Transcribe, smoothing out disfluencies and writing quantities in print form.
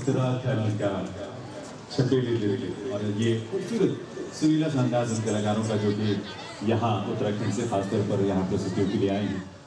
قلت لها الكلام छटेली देवी और ये खूबसूरत सुरीला शानदार इन कलाकारों का जो कि यहाँ उत्तराखंड से खासतौर पर यहाँ प्रस्तुतियों के लिए आए हैं।